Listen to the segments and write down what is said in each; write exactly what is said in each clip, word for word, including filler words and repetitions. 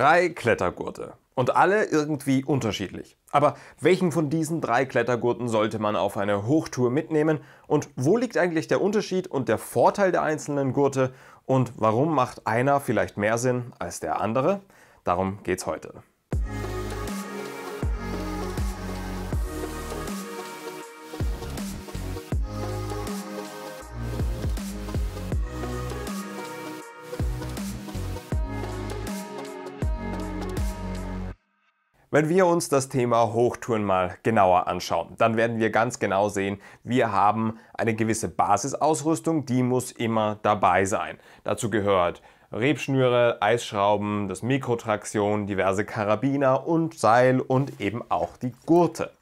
Drei Klettergurte. Und alle irgendwie unterschiedlich. Aber welchen von diesen drei Klettergurten sollte man auf eine Hochtour mitnehmen? Und wo liegt eigentlich der Unterschied und der Vorteil der einzelnen Gurte? Und warum macht einer vielleicht mehr Sinn als der andere? Darum geht's heute. Wenn wir uns das Thema Hochtouren mal genauer anschauen, dann werden wir ganz genau sehen, wir haben eine gewisse Basisausrüstung, die muss immer dabei sein. Dazu gehört Rebschnüre, Eisschrauben, das Mikrotraktion, diverse Karabiner und Seil und eben auch die Gurte.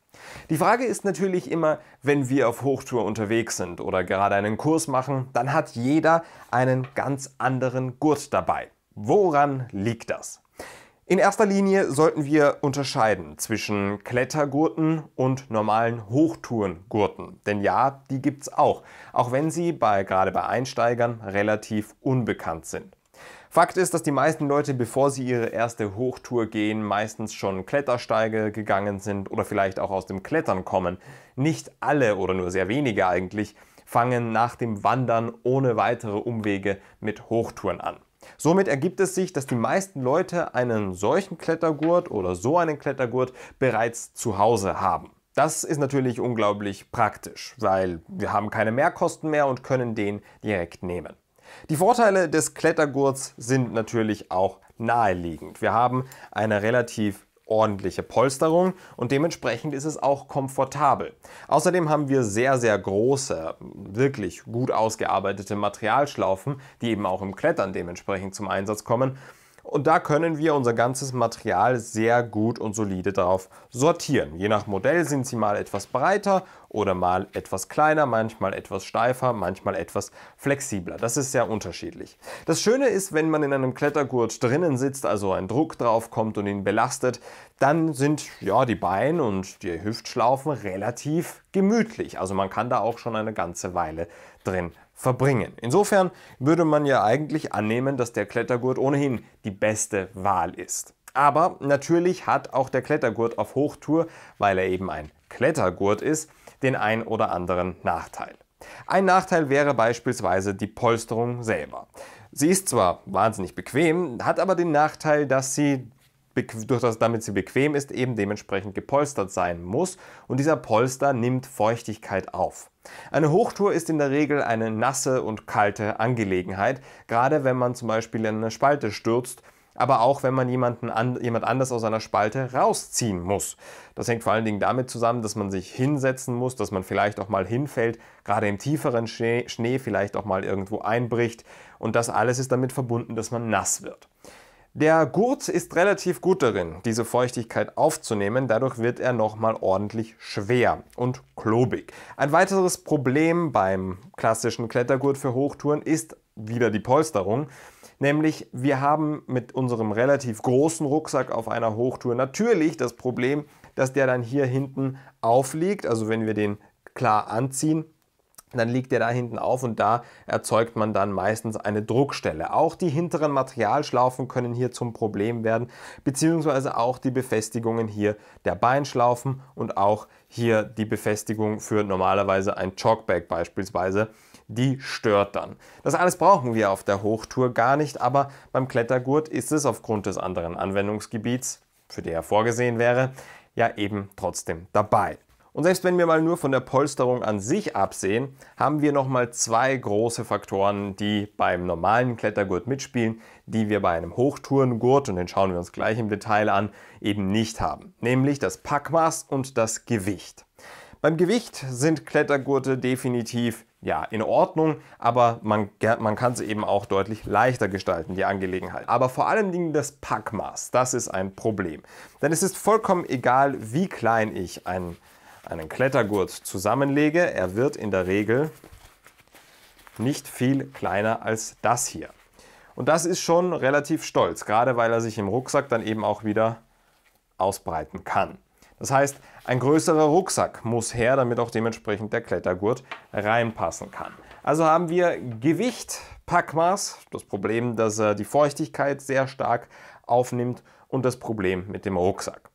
Die Frage ist natürlich immer, wenn wir auf Hochtour unterwegs sind oder gerade einen Kurs machen, dann hat jeder einen ganz anderen Gurt dabei. Woran liegt das? In erster Linie sollten wir unterscheiden zwischen Klettergurten und normalen Hochtourengurten. Denn ja, die gibt es auch, auch wenn sie bei, gerade bei Einsteigern relativ unbekannt sind. Fakt ist, dass die meisten Leute, bevor sie ihre erste Hochtour gehen, meistens schon Klettersteige gegangen sind oder vielleicht auch aus dem Klettern kommen. Nicht alle oder nur sehr wenige eigentlich fangen nach dem Wandern ohne weitere Umwege mit Hochtouren an. Somit ergibt es sich, dass die meisten Leute einen solchen Klettergurt oder so einen Klettergurt bereits zu Hause haben. Das ist natürlich unglaublich praktisch, weil wir haben keine Mehrkosten mehr und können den direkt nehmen. Die Vorteile des Klettergurts sind natürlich auch naheliegend. Wir haben eine relativ ordentliche Polsterung und dementsprechend ist es auch komfortabel. Außerdem haben wir sehr, sehr große, wirklich gut ausgearbeitete Materialschlaufen, die eben auch im Klettern dementsprechend zum Einsatz kommen. Und da können wir unser ganzes Material sehr gut und solide drauf sortieren. Je nach Modell sind sie mal etwas breiter oder mal etwas kleiner, manchmal etwas steifer, manchmal etwas flexibler. Das ist sehr unterschiedlich. Das Schöne ist, wenn man in einem Klettergurt drinnen sitzt, also ein Druck drauf kommt und ihn belastet, dann sind ja die Beine und die Hüftschlaufen relativ gemütlich. Also man kann da auch schon eine ganze Weile drin verbringen. Insofern würde man ja eigentlich annehmen, dass der Klettergurt ohnehin die beste Wahl ist. Aber natürlich hat auch der Klettergurt auf Hochtour, weil er eben ein Klettergurt ist, den ein oder anderen Nachteil. Ein Nachteil wäre beispielsweise die Polsterung selber. Sie ist zwar wahnsinnig bequem, hat aber den Nachteil, dass sie durch das, damit sie bequem ist, eben dementsprechend gepolstert sein muss und dieser Polster nimmt Feuchtigkeit auf. Eine Hochtour ist in der Regel eine nasse und kalte Angelegenheit, gerade wenn man zum Beispiel in eine Spalte stürzt, aber auch wenn man jemanden an, jemand anders aus einer Spalte rausziehen muss. Das hängt vor allen Dingen damit zusammen, dass man sich hinsetzen muss, dass man vielleicht auch mal hinfällt, gerade im tieferen Schnee, Schnee vielleicht auch mal irgendwo einbricht und das alles ist damit verbunden, dass man nass wird. Der Gurt ist relativ gut darin, diese Feuchtigkeit aufzunehmen, dadurch wird er nochmal ordentlich schwer und klobig. Ein weiteres Problem beim klassischen Klettergurt für Hochtouren ist wieder die Polsterung, nämlich wir haben mit unserem relativ großen Rucksack auf einer Hochtour natürlich das Problem, dass der dann hier hinten aufliegt, also wenn wir den klar anziehen, dann liegt der da hinten auf und da erzeugt man dann meistens eine Druckstelle. Auch die hinteren Materialschlaufen können hier zum Problem werden, beziehungsweise auch die Befestigungen hier der Beinschlaufen und auch hier die Befestigung für normalerweise ein Chalkbag beispielsweise, die stört dann. Das alles brauchen wir auf der Hochtour gar nicht, aber beim Klettergurt ist es aufgrund des anderen Anwendungsgebiets, für den er vorgesehen wäre, ja eben trotzdem dabei. Und selbst wenn wir mal nur von der Polsterung an sich absehen, haben wir nochmal zwei große Faktoren, die beim normalen Klettergurt mitspielen, die wir bei einem Hochtourengurt, und den schauen wir uns gleich im Detail an, eben nicht haben. Nämlich das Packmaß und das Gewicht. Beim Gewicht sind Klettergurte definitiv ja, in Ordnung, aber man, man kann sie eben auch deutlich leichter gestalten, die Angelegenheit. Aber vor allen Dingen das Packmaß, das ist ein Problem. Denn es ist vollkommen egal, wie klein ich ein einen Klettergurt zusammenlege, er wird in der Regel nicht viel kleiner als das hier. Und das ist schon relativ stolz, gerade weil er sich im Rucksack dann eben auch wieder ausbreiten kann. Das heißt, ein größerer Rucksack muss her, damit auch dementsprechend der Klettergurt reinpassen kann. Also haben wir Gewicht, Packmaß, das Problem, dass die Feuchtigkeit sehr stark aufnimmt und das Problem mit dem Rucksack.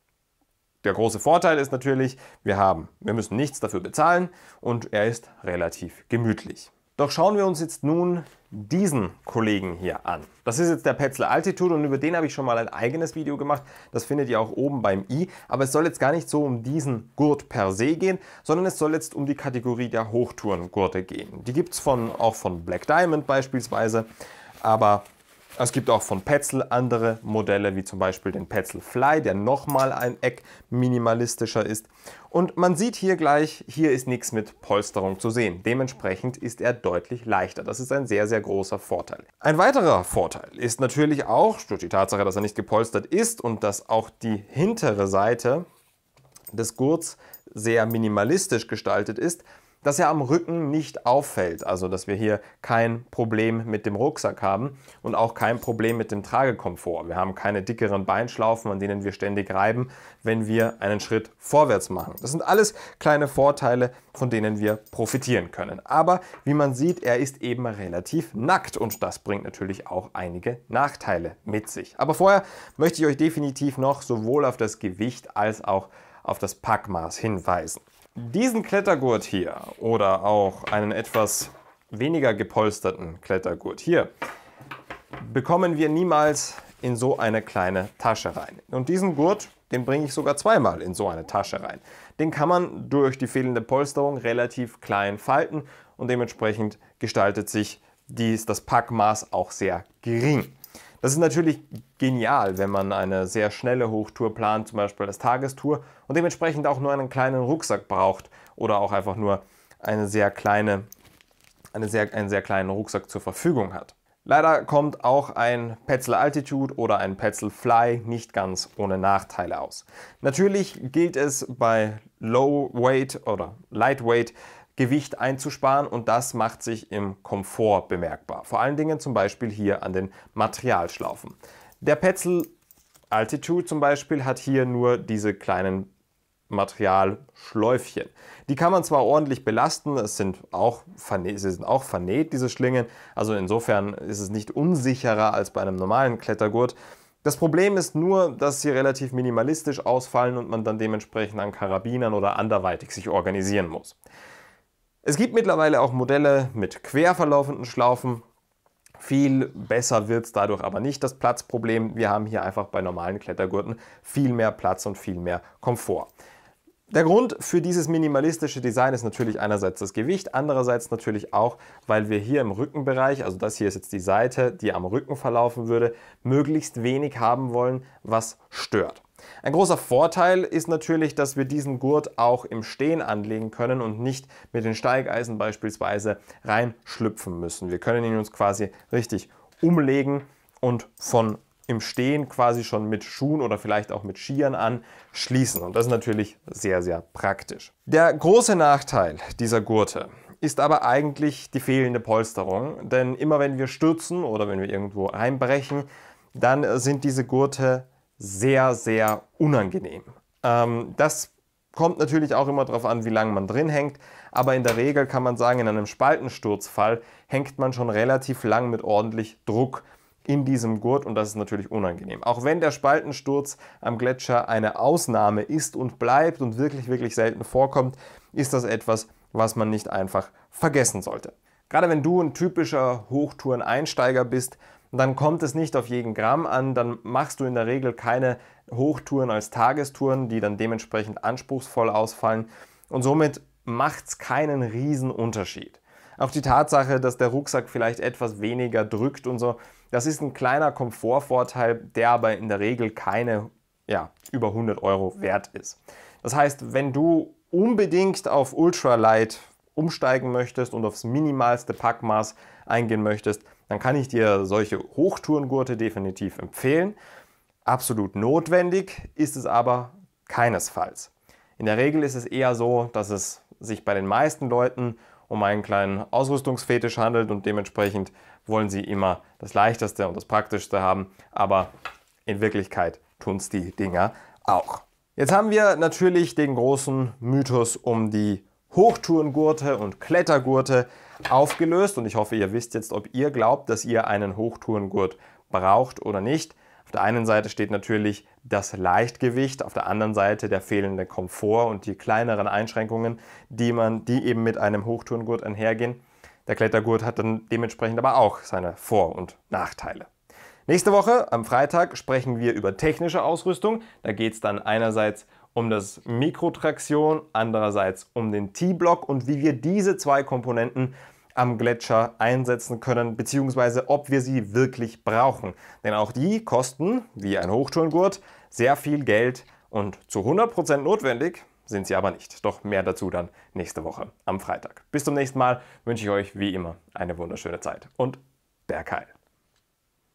Der große Vorteil ist natürlich, wir haben, wir müssen nichts dafür bezahlen und er ist relativ gemütlich. Doch schauen wir uns jetzt nun diesen Kollegen hier an. Das ist jetzt der Petzl Altitude und über den habe ich schon mal ein eigenes Video gemacht. Das findet ihr auch oben beim i. Aber es soll jetzt gar nicht so um diesen Gurt per se gehen, sondern es soll jetzt um die Kategorie der Hochtourengurte gehen. Die gibt es von, auch von Black Diamond beispielsweise, aber es gibt auch von Petzl andere Modelle, wie zum Beispiel den Petzl Fly, der nochmal ein Eck minimalistischer ist. Und man sieht hier gleich, hier ist nichts mit Polsterung zu sehen. Dementsprechend ist er deutlich leichter. Das ist ein sehr, sehr großer Vorteil. Ein weiterer Vorteil ist natürlich auch durch die Tatsache, dass er nicht gepolstert ist und dass auch die hintere Seite des Gurts sehr minimalistisch gestaltet ist, dass er am Rücken nicht auffällt, also dass wir hier kein Problem mit dem Rucksack haben und auch kein Problem mit dem Tragekomfort. Wir haben keine dickeren Beinschlaufen, an denen wir ständig reiben, wenn wir einen Schritt vorwärts machen. Das sind alles kleine Vorteile, von denen wir profitieren können. Aber wie man sieht, er ist eben relativ nackt und das bringt natürlich auch einige Nachteile mit sich. Aber vorher möchte ich euch definitiv noch sowohl auf das Gewicht als auch auf das Packmaß hinweisen. Diesen Klettergurt hier oder auch einen etwas weniger gepolsterten Klettergurt hier bekommen wir niemals in so eine kleine Tasche rein. Und diesen Gurt, den bringe ich sogar zweimal in so eine Tasche rein. Den kann man durch die fehlende Polsterung relativ klein falten und dementsprechend gestaltet sich dies, das Packmaß auch sehr gering. Das ist natürlich genial, wenn man eine sehr schnelle Hochtour plant, zum Beispiel als Tagestour und dementsprechend auch nur einen kleinen Rucksack braucht oder auch einfach nur eine sehr kleine, eine sehr, einen sehr kleinen Rucksack zur Verfügung hat. Leider kommt auch ein Petzl Altitude oder ein Petzl Fly nicht ganz ohne Nachteile aus. Natürlich gilt es bei Low Weight oder Lightweight Gewicht einzusparen und das macht sich im Komfort bemerkbar. Vor allen Dingen zum Beispiel hier an den Materialschlaufen. Der Petzl Altitude zum Beispiel hat hier nur diese kleinen Materialschläufchen. Die kann man zwar ordentlich belasten, es sind auch vernäht, sie sind auch vernäht, diese Schlingen. Also insofern ist es nicht unsicherer als bei einem normalen Klettergurt. Das Problem ist nur, dass sie relativ minimalistisch ausfallen und man dann dementsprechend an Karabinern oder anderweitig sich organisieren muss. Es gibt mittlerweile auch Modelle mit quer verlaufenden Schlaufen. Viel besser wird es dadurch aber nicht, das Platzproblem. Wir haben hier einfach bei normalen Klettergurten viel mehr Platz und viel mehr Komfort. Der Grund für dieses minimalistische Design ist natürlich einerseits das Gewicht, andererseits natürlich auch, weil wir hier im Rückenbereich, also das hier ist jetzt die Seite, die am Rücken verlaufen würde, möglichst wenig haben wollen, was stört. Ein großer Vorteil ist natürlich, dass wir diesen Gurt auch im Stehen anlegen können und nicht mit den Steigeisen beispielsweise reinschlüpfen müssen. Wir können ihn uns quasi richtig umlegen und von im Stehen quasi schon mit Schuhen oder vielleicht auch mit Skiern an schließen. Und das ist natürlich sehr, sehr praktisch. Der große Nachteil dieser Gurte ist aber eigentlich die fehlende Polsterung. Denn immer wenn wir stürzen oder wenn wir irgendwo einbrechen, dann sind diese Gurte sehr, sehr unangenehm. Ähm, das kommt natürlich auch immer darauf an, wie lange man drin hängt, aber in der Regel kann man sagen, in einem Spaltensturzfall hängt man schon relativ lang mit ordentlich Druck in diesem Gurt und das ist natürlich unangenehm. Auch wenn der Spaltensturz am Gletscher eine Ausnahme ist und bleibt und wirklich, wirklich selten vorkommt, ist das etwas, was man nicht einfach vergessen sollte. Gerade wenn du ein typischer Hochtoureneinsteiger bist, dann kommt es nicht auf jeden Gramm an, dann machst du in der Regel keine Hochtouren als Tagestouren, die dann dementsprechend anspruchsvoll ausfallen und somit macht es keinen riesen Unterschied. Auch die Tatsache, dass der Rucksack vielleicht etwas weniger drückt und so, das ist ein kleiner Komfortvorteil, der aber in der Regel keine ja, über hundert Euro wert ist. Das heißt, wenn du unbedingt auf Ultralight umsteigen möchtest und aufs minimalste Packmaß eingehen möchtest, dann kann ich dir solche Hochtourengurte definitiv empfehlen. Absolut notwendig ist es aber keinesfalls. In der Regel ist es eher so, dass es sich bei den meisten Leuten um einen kleinen Ausrüstungsfetisch handelt und dementsprechend wollen sie immer das Leichteste und das Praktischste haben, aber in Wirklichkeit tun es die Dinger auch. Jetzt haben wir natürlich den großen Mythos um die Hochtourengurte und Klettergurte aufgelöst und ich hoffe, ihr wisst jetzt, ob ihr glaubt, dass ihr einen Hochtourengurt braucht oder nicht. Auf Auf der einen Seite steht natürlich das Leichtgewicht, auf der anderen Seite der fehlende Komfort und die kleineren Einschränkungen, die, man, die eben mit einem Hochtourengurt einhergehen. Der Klettergurt hat dann dementsprechend aber auch seine Vor- und Nachteile. Nächste Woche, am Freitag, sprechen wir über technische Ausrüstung. Da geht es dann einerseits um das Mikrotraktion, andererseits um den T-Block und wie wir diese zwei Komponenten am Gletscher einsetzen können, beziehungsweise ob wir sie wirklich brauchen. Denn auch die kosten, wie ein Hochtourengurt, sehr viel Geld und zu hundert Prozent notwendig sind sie aber nicht. Doch mehr dazu dann nächste Woche am Freitag. Bis zum nächsten Mal wünsche ich euch wie immer eine wunderschöne Zeit und Bergheil.